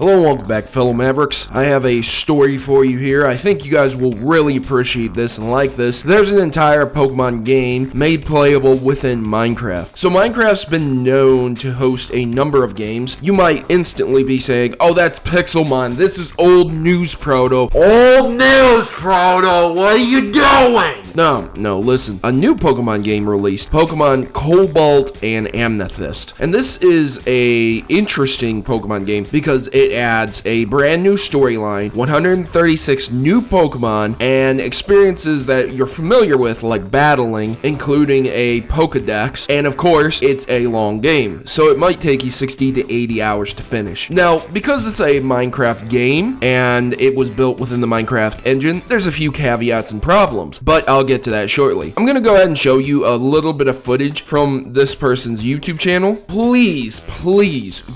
Hello and welcome back, fellow Mavericks. I have a story for you here. I think you guys will really appreciate this and like this. There's an entire Pokemon game made playable within Minecraft. So Minecraft's been known to host a number of games. You might instantly be saying, oh, that's Pixelmon. This is old news, Proto. Old news, Proto. What are you doing? No, listen. A new Pokemon game released, Pokemon Cobalt and Amethyst. And this is a interesting Pokemon game because it adds a brand new storyline, 136 new Pokemon, and experiences that you're familiar with, like battling, including a Pokedex, and of course, it's a long game, so it might take you 60 to 80 hours to finish. Now, because it's a Minecraft game, and it was built within the Minecraft engine, there's a few caveats and problems, but I'll get to that shortly. I'm gonna go ahead and show you a little bit of footage from this person's YouTube channel. Please,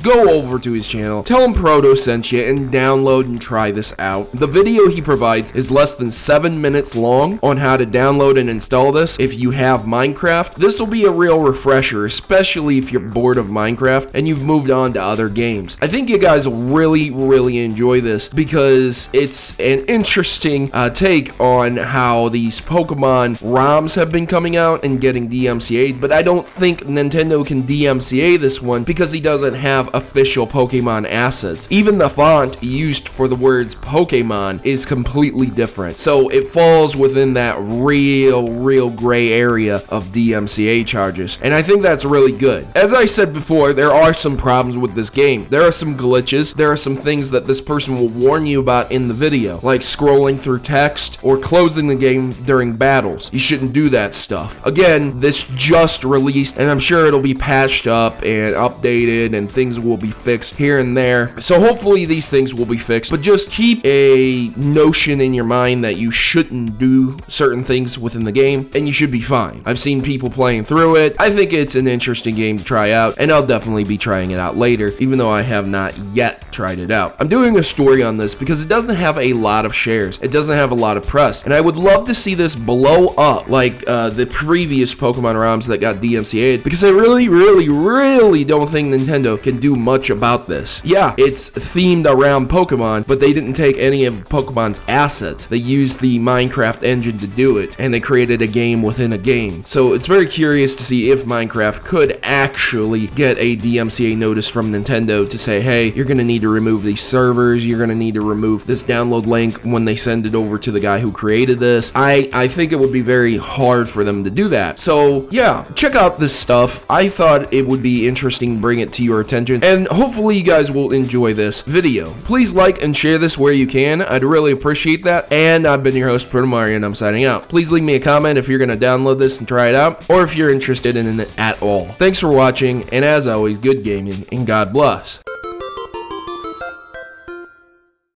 go over to his channel, tell him Proto sent you, and download and try this out. The video he provides is less than 7 minutes long on how to download and install this if you have Minecraft. This will be a real refresher, especially if you're bored of Minecraft and you've moved on to other games. I think you guys will really enjoy this because it's an interesting take on how these Pokemon ROMs have been coming out and getting DMCA'd, but I don't think Nintendo can DMCA this one because he doesn't have official Pokemon assets. Even the font used for the words Pokemon is completely different. So it falls within that real gray area of DMCA charges. And I think that's really good. As I said before, there are some problems with this game. There are some glitches. There are some things that this person will warn you about in the video, like scrolling through text or closing the game during battles. You shouldn't do that stuff. Again, this just released, and I'm sure it'll be patched up and updated and things will be fixed here and there. So hopefully these things will be fixed, but just keep a notion in your mind that you shouldn't do certain things within the game and you should be fine. I've seen people playing through it. I think it's an interesting game to try out, and I'll definitely be trying it out later, even though I have not yet tried it out. I'm doing a story on this because it doesn't have a lot of shares. It doesn't have a lot of press, and I would love to see this blow up like the previous Pokemon ROMs that got DMCA'd, because I really don't think Nintendo can do much about this. Yeah, it's themed around Pokemon, but they didn't take any of Pokemon's assets. They used the Minecraft engine to do it, and they created a game within a game. So it's very curious to see if Minecraft could actually get a DMCA notice from Nintendo to say, hey, you're gonna need to remove these servers, you're gonna need to remove this download link when they send it over to the guy who created this. I think it would be very hard for them to do that. So yeah, check out this stuff. I thought it would be interesting to bring it to your attention, and hopefully you guys will enjoy this video. Please like and share this where you can. I'd really appreciate that. And I've been your host, ProtoMario, and I'm signing out. Please leave me a comment if you're going to download this and try it out, or if you're interested in it at all. Thanks for watching, and as always, good gaming, and God bless.